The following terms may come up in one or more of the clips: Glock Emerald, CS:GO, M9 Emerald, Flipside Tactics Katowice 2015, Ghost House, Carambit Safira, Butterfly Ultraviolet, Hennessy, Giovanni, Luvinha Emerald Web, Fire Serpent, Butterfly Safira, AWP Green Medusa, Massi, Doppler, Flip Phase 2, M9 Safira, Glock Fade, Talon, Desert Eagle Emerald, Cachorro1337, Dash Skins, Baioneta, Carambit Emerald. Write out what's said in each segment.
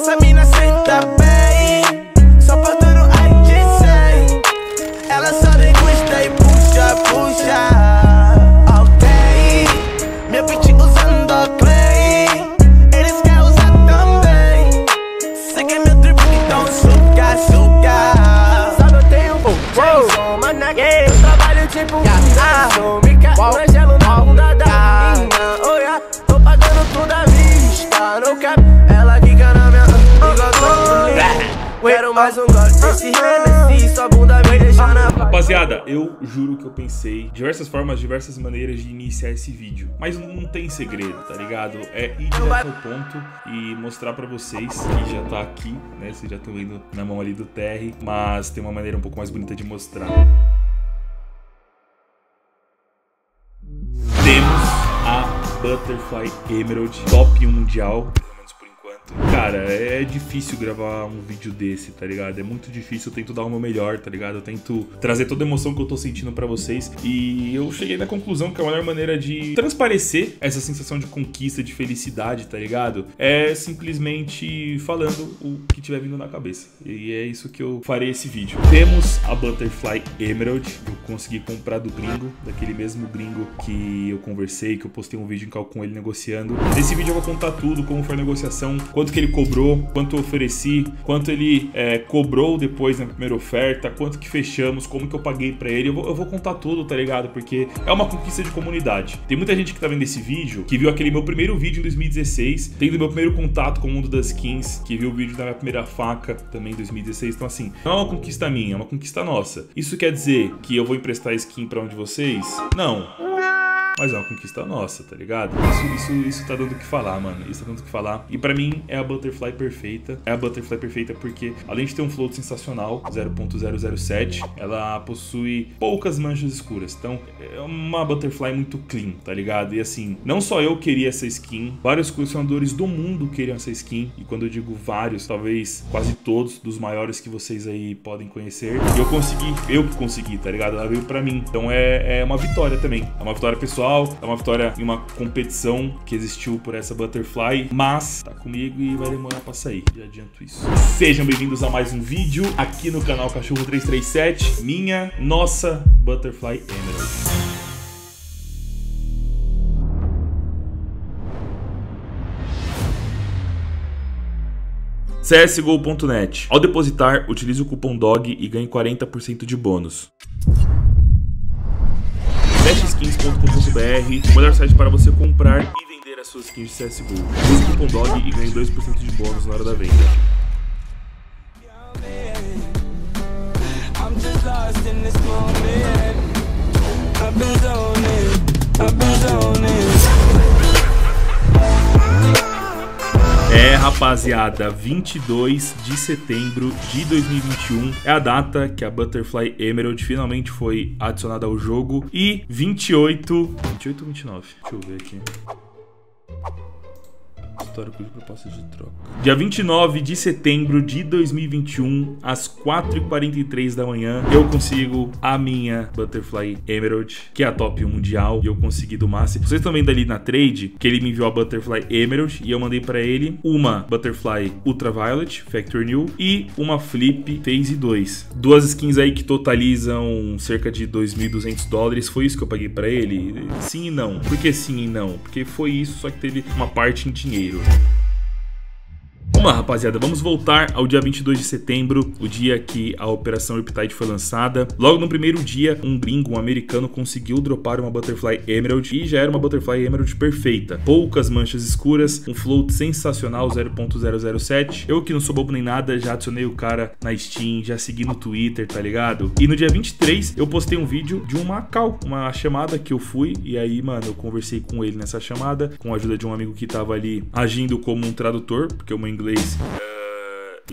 Essa mina senta bem, só portando a de 100. Ela só degusta e puxa, puxa. Ok, meu pitch usando clay, eles querem usar também. Segue meu drip, então suca, suca. Só no tempo, Jason, mana gay. Eu trabalho tipo gato, me cago, angelo na bunda da mina. Olha, tô pagando tudo à vista, no cap. Quero mais um gole desse Hennessy, sua bunda vai deixar na paz. Rapaziada, eu juro que eu pensei diversas formas, diversas maneiras de iniciar esse vídeo, mas não tem segredo, tá ligado? É ir direto ao ponto e mostrar pra vocês que já tá aqui, né? Vocês já estão vendo na mão ali do TR, mas tem uma maneira um pouco mais bonita de mostrar. Temos a Butterfly Emerald, top 1 mundial. Cara, é difícil gravar um vídeo desse, tá ligado? É muito difícil, eu tento dar o meu melhor, tá ligado? Eu tento trazer toda a emoção que eu tô sentindo pra vocês. E eu cheguei na conclusão que a melhor maneira de transparecer essa sensação de conquista, de felicidade, tá ligado? É simplesmente falando o que tiver vindo na cabeça. E é isso que eu farei esse vídeo. Temos a Butterfly Emerald, eu consegui comprar do gringo, daquele mesmo gringo que eu conversei, que eu postei um vídeo com ele negociando. Nesse vídeo eu vou contar tudo, como foi a negociação, quanto que ele cobrou, quanto eu ofereci, quanto ele cobrou depois na primeira oferta, quanto que fechamos, como que eu paguei pra ele. Eu vou contar tudo, tá ligado? Porque é uma conquista de comunidade. Tem muita gente que tá vendo esse vídeo, que viu aquele meu primeiro vídeo em 2016, tendo meu primeiro contato com o mundo das skins, que viu o vídeo da minha primeira faca também em 2016. Então assim, não é uma conquista minha, é uma conquista nossa. Isso quer dizer que eu vou emprestar skin pra um de vocês? Não. Mas é uma conquista nossa, tá ligado? Isso tá dando o que falar, mano. Isso tá dando o que falar. E pra mim, é a Butterfly perfeita. É a Butterfly perfeita porque, além de ter um float sensacional, 0.007, ela possui poucas manchas escuras. Então, é uma Butterfly muito clean, tá ligado? E assim, não só eu queria essa skin, vários colecionadores do mundo queriam essa skin. E quando eu digo vários, talvez quase todos dos maiores que vocês aí podem conhecer. E eu que consegui, tá ligado? Ela veio pra mim. Então, é uma vitória também. É uma vitória pessoal. É uma vitória em uma competição que existiu por essa Butterfly, mas tá comigo e vai demorar pra sair, já adianto isso. Sejam bem-vindos a mais um vídeo aqui no canal Cachorro1337, minha, nossa Butterfly Emerald. CSGO.net. Ao depositar, utilize o cupom DOG e ganhe 40% de bônus. Dashskins.com.br, o melhor site para você comprar e vender as suas skins de CSGO. Use o cupom DOG e ganhe 2% de bônus na hora da venda. É, rapaziada, 22 de setembro de 2021 é a data que a Butterfly Emerald finalmente foi adicionada ao jogo. E 28 ou 29? Deixa eu ver aqui. Histórico de proposta de troca. Dia 29 de setembro de 2021, às 4h43 da manhã, eu consigo a minha Butterfly Emerald, que é a top 1 mundial, e eu consegui do Massi. Vocês estão vendo ali na trade que ele me enviou a Butterfly Emerald e eu mandei pra ele uma Butterfly Ultraviolet, Factor New, e uma Flip Phase 2. Duas skins aí que totalizam cerca de $2.200. Foi isso que eu paguei pra ele? Sim e não. Por que sim e não? Porque foi isso, só que teve uma parte em dinheiro. Vamos lá, rapaziada, vamos voltar ao dia 22 de setembro, o dia que a Operação Riptide foi lançada. Logo no primeiro dia, um gringo, um americano, conseguiu dropar uma Butterfly Emerald e já era uma Butterfly Emerald perfeita. Poucas manchas escuras, um float sensacional, 0.007. Eu que não sou bobo nem nada, já adicionei o cara na Steam, já segui no Twitter, tá ligado? E no dia 23, eu postei um vídeo de uma call, uma chamada que eu fui. E aí, mano, eu conversei com ele nessa chamada, com a ajuda de um amigo que tava ali agindo como um tradutor, porque o meu inglês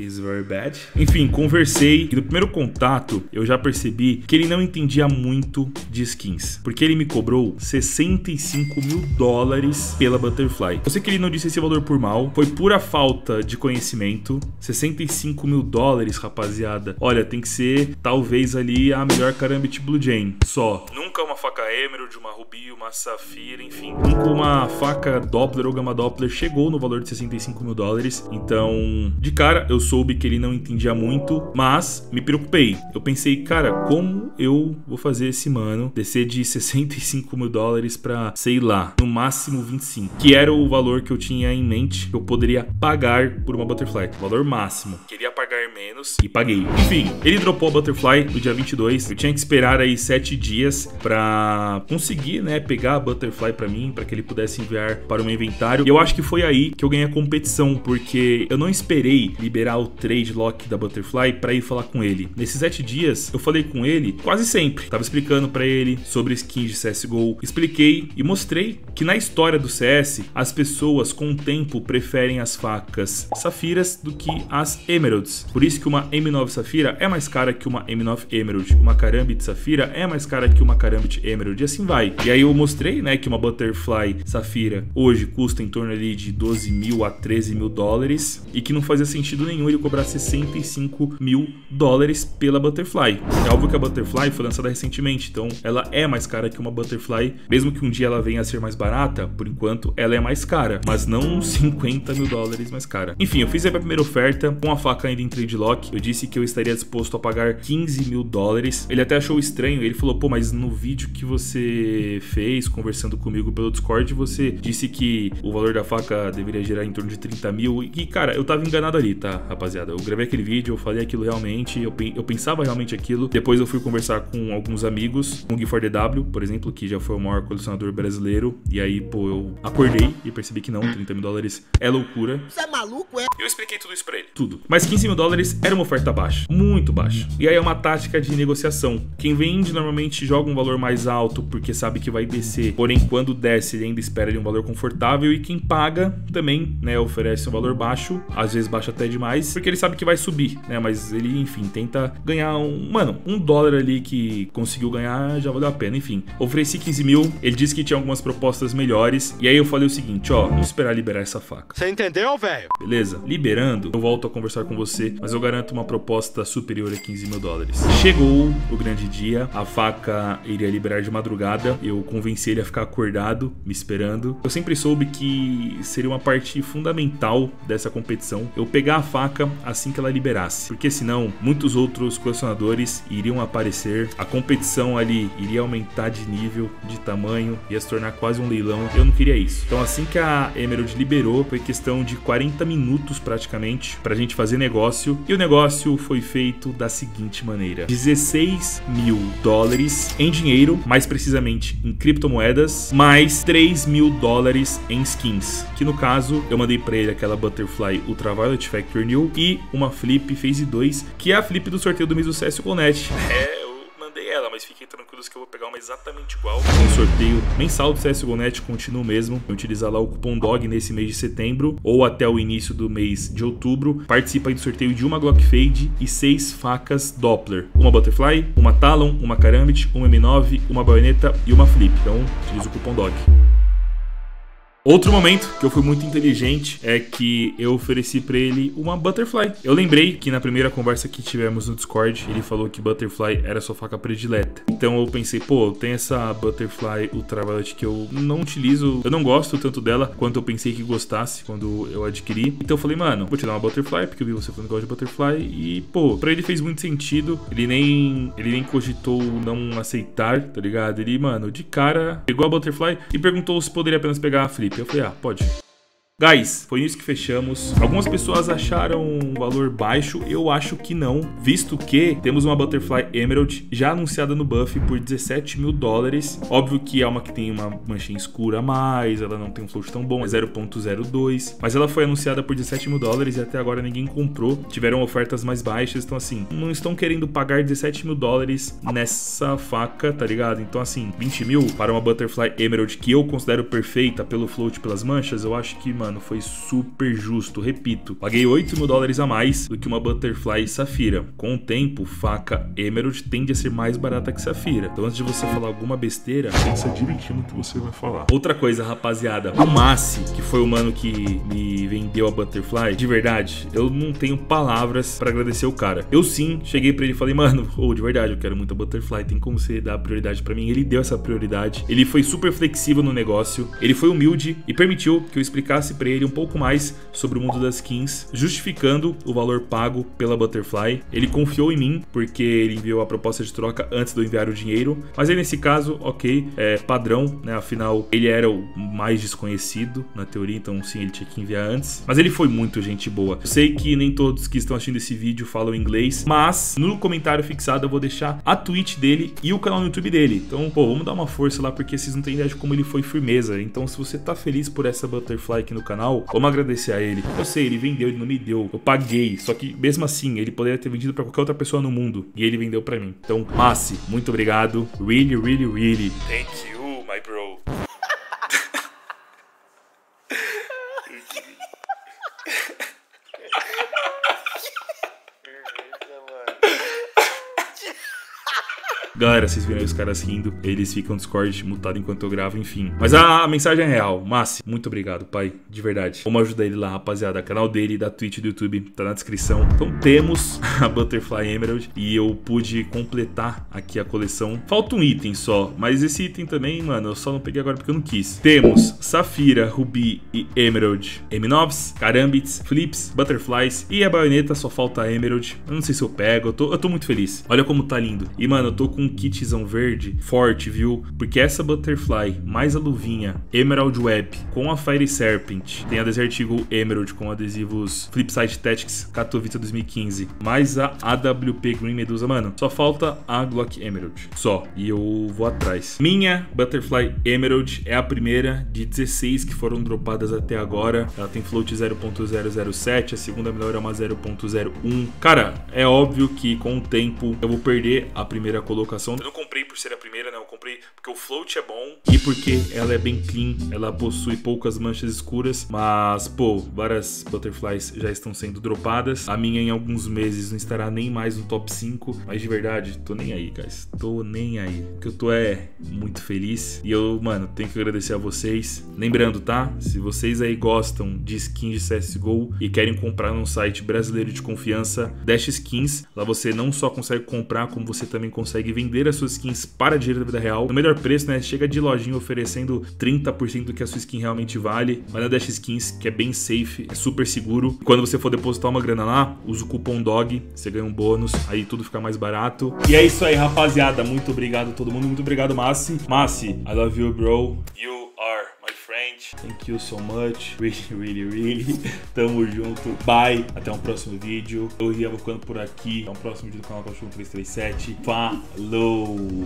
is very bad. Enfim, conversei e no primeiro contato eu já percebi que ele não entendia muito de skins, porque ele me cobrou 65 mil dólares pela Butterfly. Eu sei que ele não disse esse valor por mal, foi pura falta de conhecimento. 65 mil dólares, rapaziada. Olha, tem que ser talvez ali a melhor Carambit Blue Jam só. Nunca uma faca Emerald, uma Ruby, uma Safira, enfim. Nunca uma faca Doppler ou Gama Doppler chegou no valor de 65 mil dólares. Então, de cara, eu soube que ele não entendia muito, mas me preocupei. Eu pensei, cara, como eu vou fazer esse mano descer de 65 mil dólares pra, sei lá, no máximo 25, que era o valor que eu tinha em mente que eu poderia pagar por uma Butterfly, valor máximo. Queria pagar menos e paguei. Enfim, ele dropou a Butterfly no dia 22. Eu tinha que esperar aí 7 dias pra conseguir, né, pegar a Butterfly pra mim, pra que ele pudesse enviar para o meu inventário. E eu acho que foi aí que eu ganhei a competição, porque eu não esperei liberar o trade lock da Butterfly pra ir falar com ele. Nesses 7 dias, eu falei com ele quase sempre. Tava explicando pra ele sobre skins de CSGO. Expliquei e mostrei que na história do CS, as pessoas com o tempo preferem as facas Safiras do que as Emeralds. Por isso que uma M9 Safira é mais cara que uma M9 Emerald. Uma Carambit Safira é mais cara que uma Carambit Emerald. E assim vai. E aí eu mostrei, né, que uma Butterfly Safira hoje custa em torno ali de 12 mil a 13 mil dólares e que não fazia sentido nenhum ele cobrar 65 mil dólares pela Butterfly. É óbvio que a Butterfly foi lançada recentemente, então ela é mais cara que uma Butterfly. Mesmo que um dia ela venha a ser mais barata, por enquanto ela é mais cara, mas não 50 mil dólares mais cara. Enfim, eu fiz a minha primeira oferta com a faca ainda em trade lock. Eu disse que eu estaria disposto a pagar 15 mil dólares. Ele até achou estranho, ele falou, pô, mas no vídeo que você fez conversando comigo pelo Discord, você disse que o valor da faca deveria gerar em torno de 30 mil. E, cara, eu tava enganado ali, tá, rapaziada? Eu gravei aquele vídeo, eu falei aquilo realmente, eu pensava realmente aquilo. Depois eu fui conversar com alguns amigos, com o G4DW, por exemplo, que já foi o maior colecionador brasileiro. E aí, pô, eu acordei e percebi que não, 30 mil dólares é loucura. Você é maluco, é? Eu expliquei tudo isso pra ele. Tudo. Mas 15 mil dólares era uma oferta baixa, muito baixa. E aí é uma tática de negociação. Quem vende normalmente joga um valor mais alto porque sabe que vai descer. Porém, quando desce, ele ainda espera ali um valor confortável. E quem paga também, né, oferece um valor baixo, às vezes baixa até demais, porque ele sabe que vai subir, né? Mas ele, enfim, tenta ganhar um... Mano, um dólar ali que conseguiu ganhar já valeu a pena. Enfim, ofereci 15 mil. Ele disse que tinha algumas propostas melhores. E aí eu falei o seguinte, ó, vamos esperar liberar essa faca. Você entendeu, velho? Beleza? Liberando, eu volto a conversar com você, mas eu garanto uma proposta superior a 15 mil dólares. Chegou o grande dia, a faca iria liberar de madrugada. Eu convenci ele a ficar acordado, me esperando. Eu sempre soube que seria uma parte fundamental dessa competição eu pegar a faca assim que ela liberasse, porque senão muitos outros colecionadores iriam aparecer, a competição ali iria aumentar de nível, de tamanho, ia se tornar quase um leilão. Eu não queria isso. Então assim que a Emerald liberou, foi questão de 40 minutos praticamente pra gente fazer negócio, e o negócio foi feito da seguinte maneira: 16 mil dólares em dinheiro, mais precisamente em criptomoedas, mais 3 mil dólares em skins, que no caso eu mandei pra ele aquela Butterfly Ultraviolet Factory New e uma Flip Phase 2, que é a Flip do sorteio do mês do CSGO.net. Mas fiquem tranquilos que eu vou pegar uma exatamente igual. O sorteio mensal do CSGO.net continua o mesmo. Vou utilizar lá o cupom DOG nesse mês de setembro ou até o início do mês de outubro. Participa aí do sorteio de uma Glock Fade e 6 facas Doppler. Uma Butterfly, uma Talon, uma Carambit, uma M9, uma Baioneta e uma Flip. Então, utiliza o cupom DOG. Outro momento que eu fui muito inteligente é que eu ofereci pra ele uma Butterfly. Eu lembrei que na primeira conversa que tivemos no Discord, ele falou que Butterfly era sua faca predileta. Então eu pensei, pô, tem essa Butterfly Ultraviolet que eu não utilizo, eu não gosto tanto dela quanto eu pensei que gostasse quando eu adquiri. Então eu falei, mano, vou te dar uma Butterfly, porque eu vi você falando que gosta de Butterfly. E, pô, pra ele fez muito sentido. Ele nem cogitou não aceitar, tá ligado? Ele, mano, de cara, pegou a Butterfly e perguntou se poderia apenas pegar a Flip. Eu falei, ah, pode. Guys, foi isso que fechamos. Algumas pessoas acharam um valor baixo, eu acho que não, visto que temos uma Butterfly Emerald já anunciada no buff por 17 mil dólares. Óbvio que é uma que tem uma manchinha escura a mais, ela não tem um float tão bom, é 0.02, mas ela foi anunciada por 17 mil dólares e até agora ninguém comprou. Tiveram ofertas mais baixas, então assim, não estão querendo pagar 17 mil dólares nessa faca, tá ligado? Então assim, 20 mil para uma Butterfly Emerald que eu considero perfeita pelo float, pelas manchas, eu acho que, mano, mano, foi super justo, repito. Paguei 8 mil dólares a mais do que uma Butterfly Safira. Com o tempo, faca Emerald tende a ser mais barata que Safira. Então antes de você falar alguma besteira, pensa direitinho no que você vai falar. Outra coisa, rapaziada, o Massi, que foi o mano que me vendeu a Butterfly, de verdade, eu não tenho palavras pra agradecer o cara. Eu sim, cheguei pra ele e falei, mano, oh, de verdade, eu quero muito a Butterfly, tem como você dar prioridade pra mim? Ele deu essa prioridade, ele foi super flexível no negócio, ele foi humilde e permitiu que eu explicasse pra ele um pouco mais sobre o mundo das skins, justificando o valor pago pela Butterfly. Ele confiou em mim, porque ele enviou a proposta de troca antes de eu enviar o dinheiro, mas aí nesse caso, ok, é padrão, né, afinal ele era o mais desconhecido na teoria, então sim, ele tinha que enviar antes, mas ele foi muito gente boa. Eu sei que nem todos que estão assistindo esse vídeo falam inglês, mas no comentário fixado eu vou deixar a Twitch dele e o canal no YouTube dele, então pô, vamos dar uma força lá, porque vocês não têm ideia de como ele foi firmeza. Então se você tá feliz por essa Butterfly aqui no canal, vamos agradecer a ele. Eu sei, ele vendeu, ele não me deu, eu paguei, só que mesmo assim, ele poderia ter vendido pra qualquer outra pessoa no mundo, e ele vendeu pra mim. Então, Massi, muito obrigado, really, really, really, thank you, my bro. Galera, vocês viram aí os caras rindo, eles ficam no Discord mutado enquanto eu gravo, enfim. Mas a mensagem é real. Massi, muito obrigado, pai, de verdade. Vamos ajudar ele lá, rapaziada. O canal dele, da Twitch, do YouTube, tá na descrição. Então temos a Butterfly Emerald e eu pude completar aqui a coleção. Falta um item só, mas esse item também, mano, eu só não peguei agora porque eu não quis. Temos Safira, Ruby e Emerald, M9s, Carambits, Flips, Butterflies e a Baioneta, só falta a Emerald. Eu não sei se eu pego, eu tô muito feliz. Olha como tá lindo. E, mano, eu tô com um kitzão verde forte, viu? Porque essa Butterfly mais a Luvinha Emerald Web com a Fire Serpent, tem a Desert Eagle Emerald com adesivos Flipside Tactics Katowice 2015, mais a AWP Green Medusa, mano, só falta a Glock Emerald, só, e eu vou atrás. Minha Butterfly Emerald é a primeira de 16 que foram dropadas até agora, ela tem float 0.007, a segunda melhor é uma 0.01, cara, é óbvio que com o tempo eu vou perder a primeira colocação. Eu não comprei por ser a primeira, né? Eu comprei porque o float é bom e porque ela é bem clean. Ela possui poucas manchas escuras, mas, pô, várias Butterflies já estão sendo dropadas. A minha, em alguns meses, não estará nem mais no top 5. Mas, de verdade, tô nem aí, guys. Tô nem aí. O que eu tô é muito feliz. E eu, mano, tenho que agradecer a vocês. Lembrando, tá? Se vocês aí gostam de skins de CSGO e querem comprar num site brasileiro de confiança, Dash Skins. Lá você não só consegue comprar, como você também consegue vender. Vender as suas skins para dinheiro da vida real no melhor preço, né? Chega de lojinha oferecendo 30% do que a sua skin realmente vale. Mas na Dash Skins, que é bem safe, é super seguro. E quando você for depositar uma grana lá, usa o cupom DOG, você ganha um bônus, aí tudo fica mais barato. E é isso aí, rapaziada. Muito obrigado a todo mundo, muito obrigado, Massi. Massi, I love you, bro. You are my friend. Thank you so much. Really, really, really. Tamo junto. Bye. Até um próximo vídeo. Eu vou ficando por aqui. Até um próximo vídeo do canal Cachorro1337. Falou!